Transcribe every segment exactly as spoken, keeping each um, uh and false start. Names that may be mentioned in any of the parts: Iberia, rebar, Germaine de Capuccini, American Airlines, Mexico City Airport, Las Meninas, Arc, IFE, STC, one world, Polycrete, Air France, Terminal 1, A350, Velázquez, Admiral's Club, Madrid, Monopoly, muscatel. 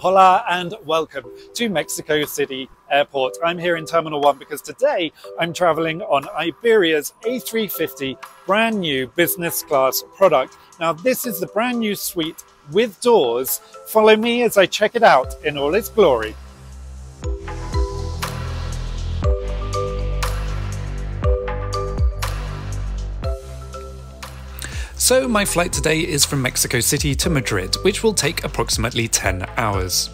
Hola and welcome to Mexico City Airport. I'm here in Terminal one because today I'm traveling on Iberia's A three fifty brand new business class product. Now this is the brand new suite with doors. Follow me as I check it out in all its glory. So my flight today is from Mexico City to Madrid, which will take approximately ten hours.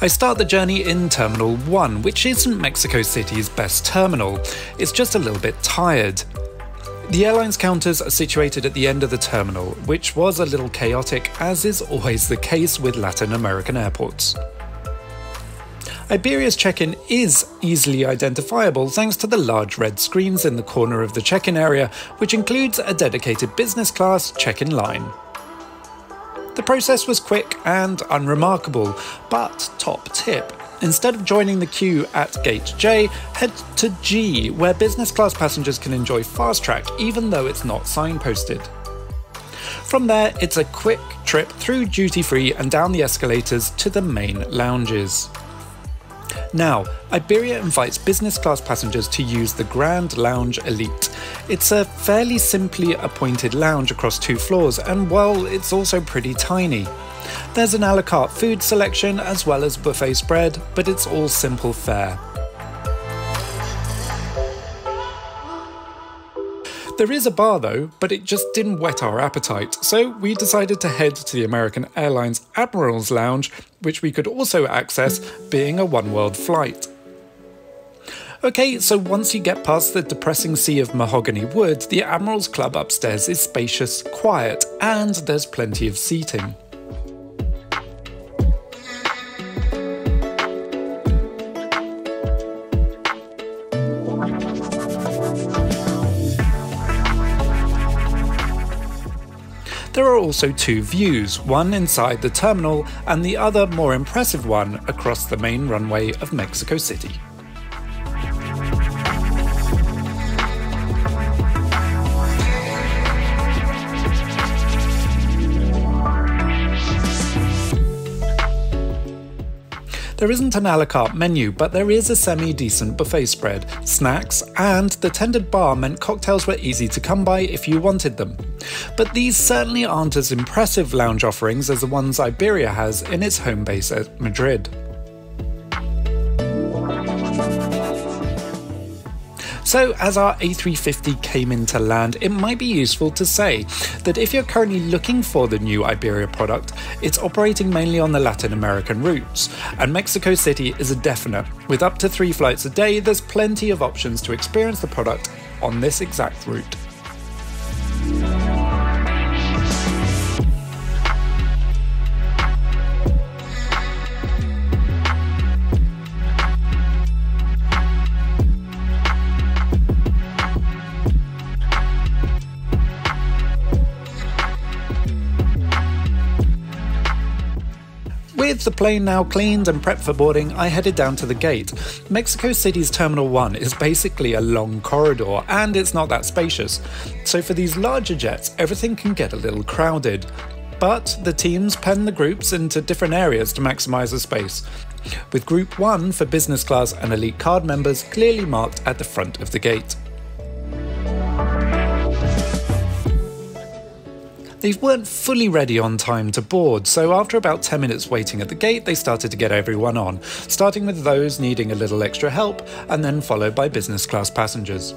I start the journey in Terminal one, which isn't Mexico City's best terminal, it's just a little bit tired. The airline's counters are situated at the end of the terminal, which was a little chaotic, as is always the case with Latin American airports. Iberia's check-in is easily identifiable thanks to the large red screens in the corner of the check-in area, which includes a dedicated business class check-in line. The process was quick and unremarkable, but top tip, instead of joining the queue at gate J, head to G, where business class passengers can enjoy fast track even though it's not signposted. From there, it's a quick trip through duty-free and down the escalators to the main lounges. Now, Iberia invites business class passengers to use the Grand Lounge Elite. It's a fairly simply appointed lounge across two floors, and well, it's also pretty tiny. There's an a la carte food selection as well as buffet spread, but it's all simple fare. There is a bar though, but it just didn't whet our appetite, so we decided to head to the American Airlines Admiral's Lounge, which we could also access being a One World flight. Okay, so once you get past the depressing sea of mahogany wood, the Admiral's Club upstairs is spacious, quiet, and there's plenty of seating. There are also two views, one inside the terminal and the other more impressive one across the main runway of Mexico City. There isn't an a la carte menu, but there is a semi-decent buffet spread, snacks, and the tended bar meant cocktails were easy to come by if you wanted them. But these certainly aren't as impressive lounge offerings as the ones Iberia has in its home base at Madrid. So as our A three fifty came into land, it might be useful to say that if you're currently looking for the new Iberia product, it's operating mainly on the Latin American routes, and Mexico City is a definite. With up to three flights a day, there's plenty of options to experience the product on this exact route. With the plane now cleaned and prepped for boarding, I headed down to the gate. Mexico City's Terminal one is basically a long corridor, and it's not that spacious. So for these larger jets, everything can get a little crowded. But the teams pen the groups into different areas to maximise the space, with Group one for business class and elite card members clearly marked at the front of the gate. They weren't fully ready on time to board, so after about ten minutes waiting at the gate, they started to get everyone on, starting with those needing a little extra help, and then followed by business class passengers.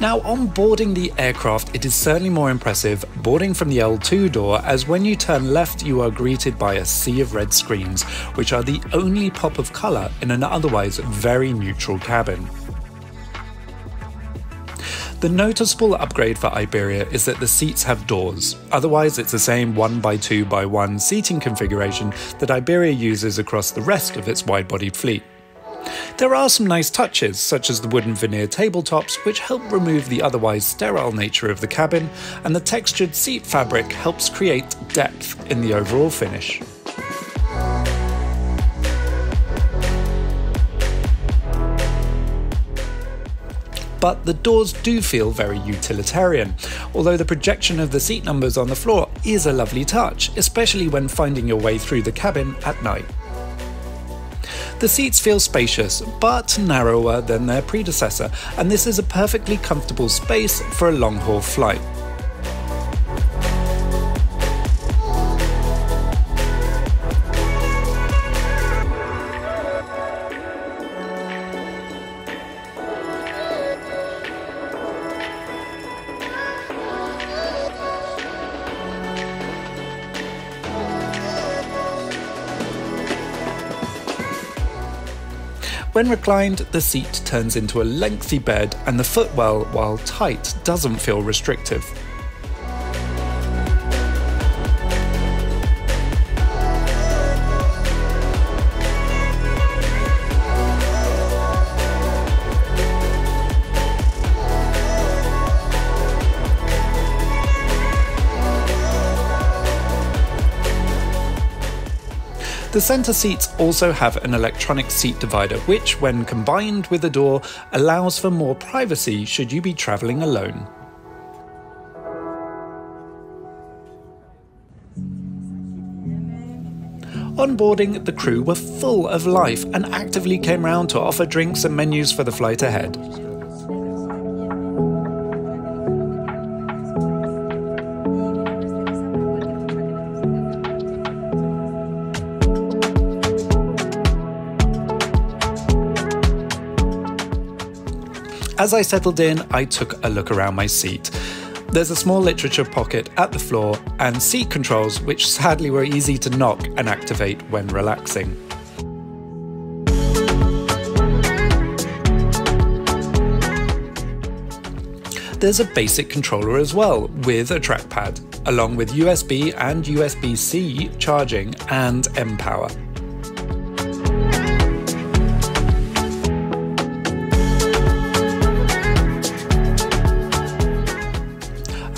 Now, on boarding the aircraft, it is certainly more impressive boarding from the L two door, as when you turn left, you are greeted by a sea of red screens, which are the only pop of colour in an otherwise very neutral cabin. The noticeable upgrade for Iberia is that the seats have doors, otherwise it's the same one by two by one seating configuration that Iberia uses across the rest of its wide-bodied fleet. There are some nice touches, such as the wooden veneer tabletops, which help remove the otherwise sterile nature of the cabin, and the textured seat fabric helps create depth in the overall finish. but the doors do feel very utilitarian, although the projection of the seat numbers on the floor is a lovely touch, especially when finding your way through the cabin at night. The seats feel spacious, but narrower than their predecessor, and this is a perfectly comfortable space for a long-haul flight. When reclined, the seat turns into a lengthy bed and the footwell, while tight, doesn't feel restrictive. The centre seats also have an electronic seat divider, which, when combined with a door, allows for more privacy should you be travelling alone. On boarding, the crew were full of life and actively came round to offer drinks and menus for the flight ahead. As I settled in, I took a look around my seat. There's a small literature pocket at the floor and seat controls, which sadly were easy to knock and activate when relaxing. There's a basic controller as well, with a trackpad, along with U S B and U S B C charging and M-Power.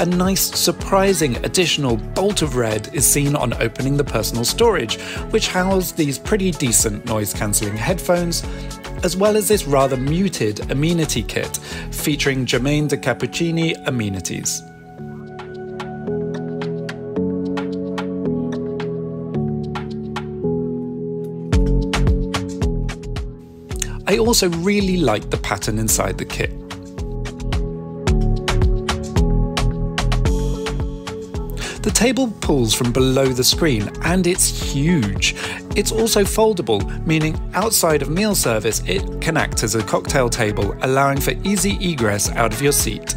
A nice, surprising additional bolt of red is seen on opening the personal storage, which housed these pretty decent noise-cancelling headphones, as well as this rather muted amenity kit featuring Germaine de Capuccini amenities. I also really liked the pattern inside the kit. The table pulls from below the screen and it's huge. It's also foldable, meaning outside of meal service it can act as a cocktail table, allowing for easy egress out of your seat.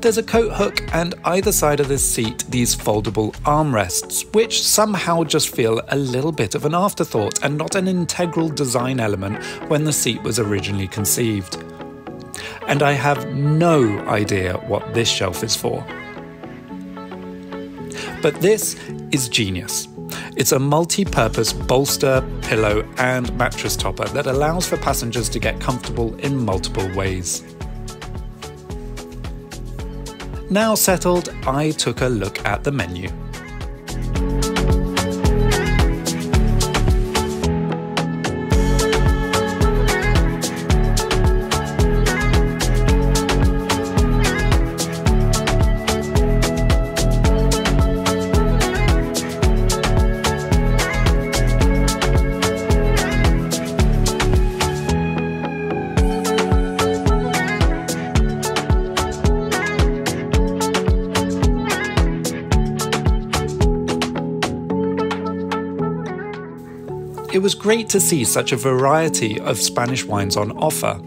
There's a coat hook and either side of this seat these foldable armrests, which somehow just feel a little bit of an afterthought and not an integral design element when the seat was originally conceived. And I have no idea what this shelf is for. But this is genius. It's a multi-purpose bolster, pillow and mattress topper that allows for passengers to get comfortable in multiple ways. Now settled, I took a look at the menu. It was great to see such a variety of Spanish wines on offer.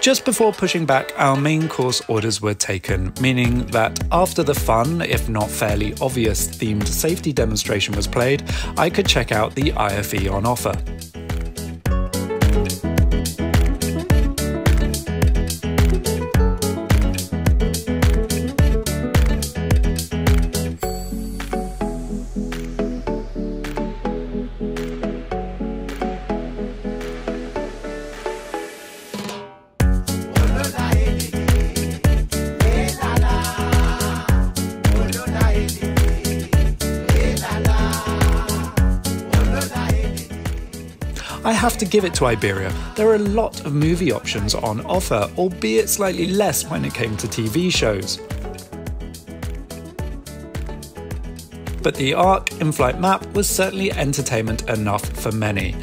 Just before pushing back, our main course orders were taken, meaning that after the fun, if not fairly obvious, themed safety demonstration was played, I could check out the I F E on offer. I have to give it to Iberia. There are a lot of movie options on offer, albeit slightly less when it came to T V shows. But the Arc in-flight map was certainly entertainment enough for many.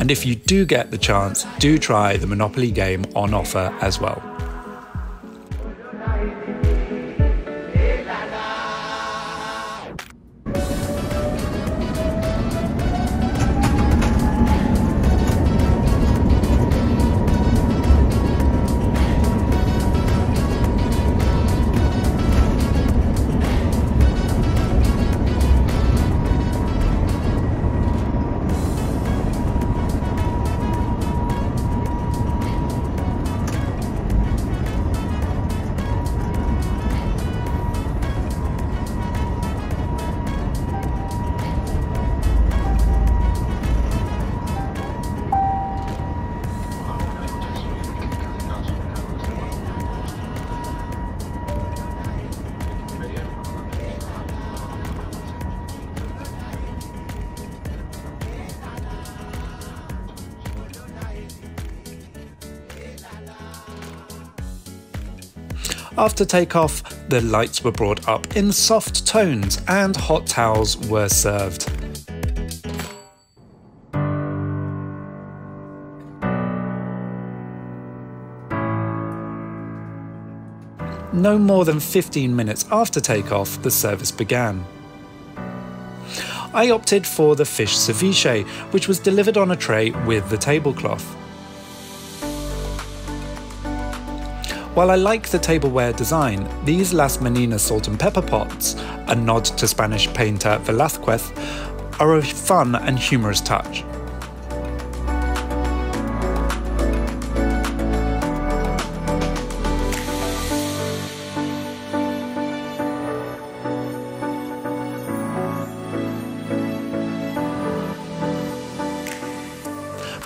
And if you do get the chance, do try the Monopoly game on offer as well. After takeoff, the lights were brought up in soft tones and hot towels were served. No more than fifteen minutes after takeoff, the service began. I opted for the fish ceviche, which was delivered on a tray with the tablecloth. While I like the tableware design, these Las Meninas salt and pepper pots, a nod to Spanish painter Velázquez, are a fun and humorous touch.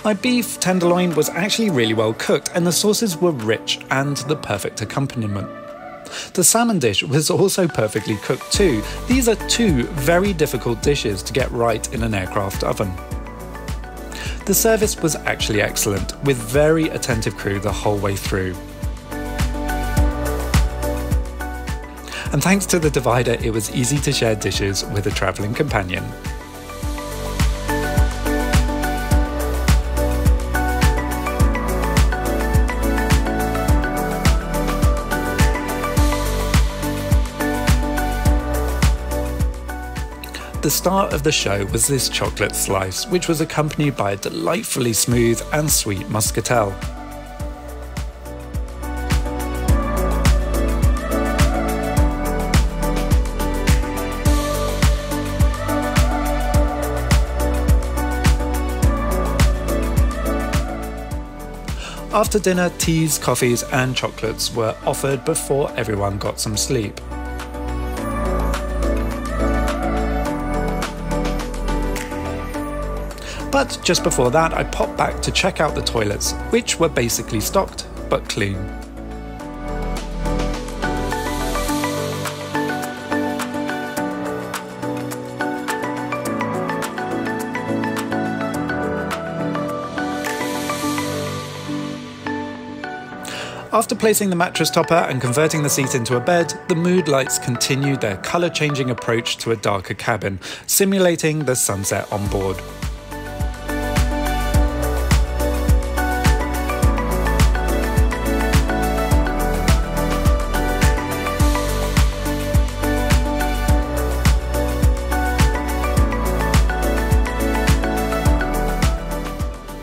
My beef tenderloin was actually really well cooked and the sauces were rich and the perfect accompaniment. The salmon dish was also perfectly cooked too. These are two very difficult dishes to get right in an aircraft oven. The service was actually excellent, with very attentive crew the whole way through. And thanks to the divider, it was easy to share dishes with a travelling companion. The star of the show was this chocolate slice, which was accompanied by a delightfully smooth and sweet muscatel. After dinner, teas, coffees, and chocolates were offered before everyone got some sleep. But just before that, I popped back to check out the toilets, which were basically stocked, but clean. After placing the mattress topper and converting the seat into a bed, the mood lights continued their colour-changing approach to a darker cabin, simulating the sunset on board.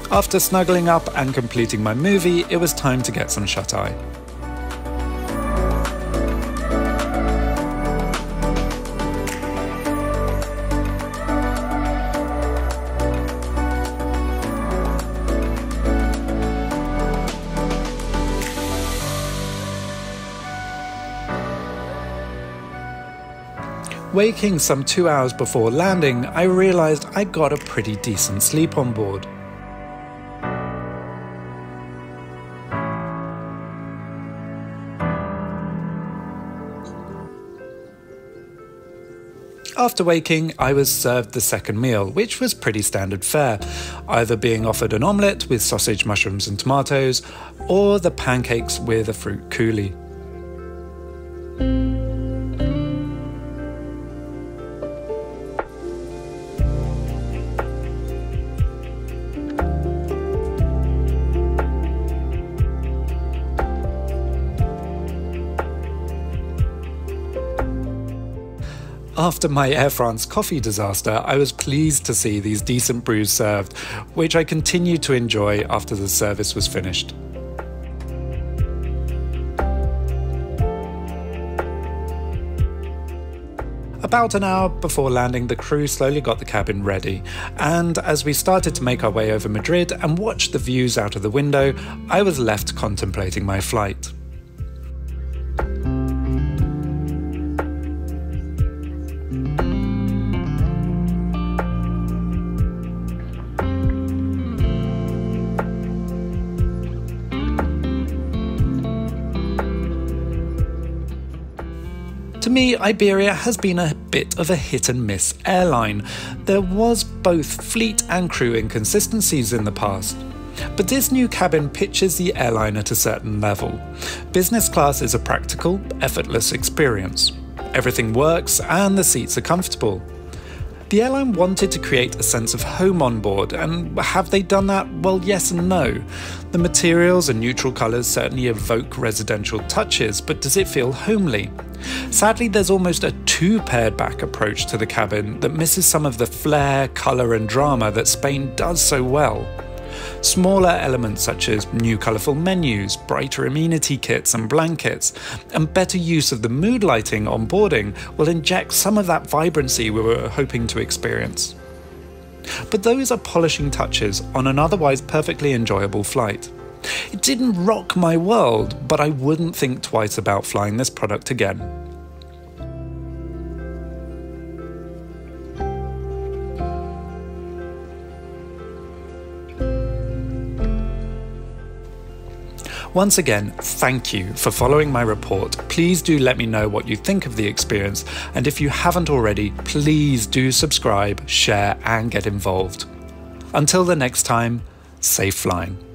After snuggling up and completing my movie, it was time to get some shut-eye. Waking some two hours before landing, I realised I got a pretty decent sleep on board. After waking, I was served the second meal, which was pretty standard fare, either being offered an omelette with sausage, mushrooms and tomatoes, or the pancakes with a fruit coulis. After my Air France coffee disaster, I was pleased to see these decent brews served, which I continued to enjoy after the service was finished. About an hour before landing, the crew slowly got the cabin ready, and as we started to make our way over Madrid and watched the views out of the window, I was left contemplating my flight. To me, Iberia has been a bit of a hit and miss airline. There was both fleet and crew inconsistencies in the past. But this new cabin pitches the airline at a certain level. Business class is a practical, effortless experience. Everything works and the seats are comfortable. The airline wanted to create a sense of home on board, and have they done that? Well, yes and no. The materials and neutral colours certainly evoke residential touches, but does it feel homely? Sadly, there's almost a too pared-back approach to the cabin that misses some of the flair, colour and drama that Spain does so well. Smaller elements such as new colourful menus, brighter amenity kits and blankets, and better use of the mood lighting on boarding will inject some of that vibrancy we were hoping to experience. But those are polishing touches on an otherwise perfectly enjoyable flight. It didn't rock my world, but I wouldn't think twice about flying this product again. Once again, thank you for following my report. Please do let me know what you think of the experience, and if you haven't already, please do subscribe, share, and get involved. Until the next time, safe flying.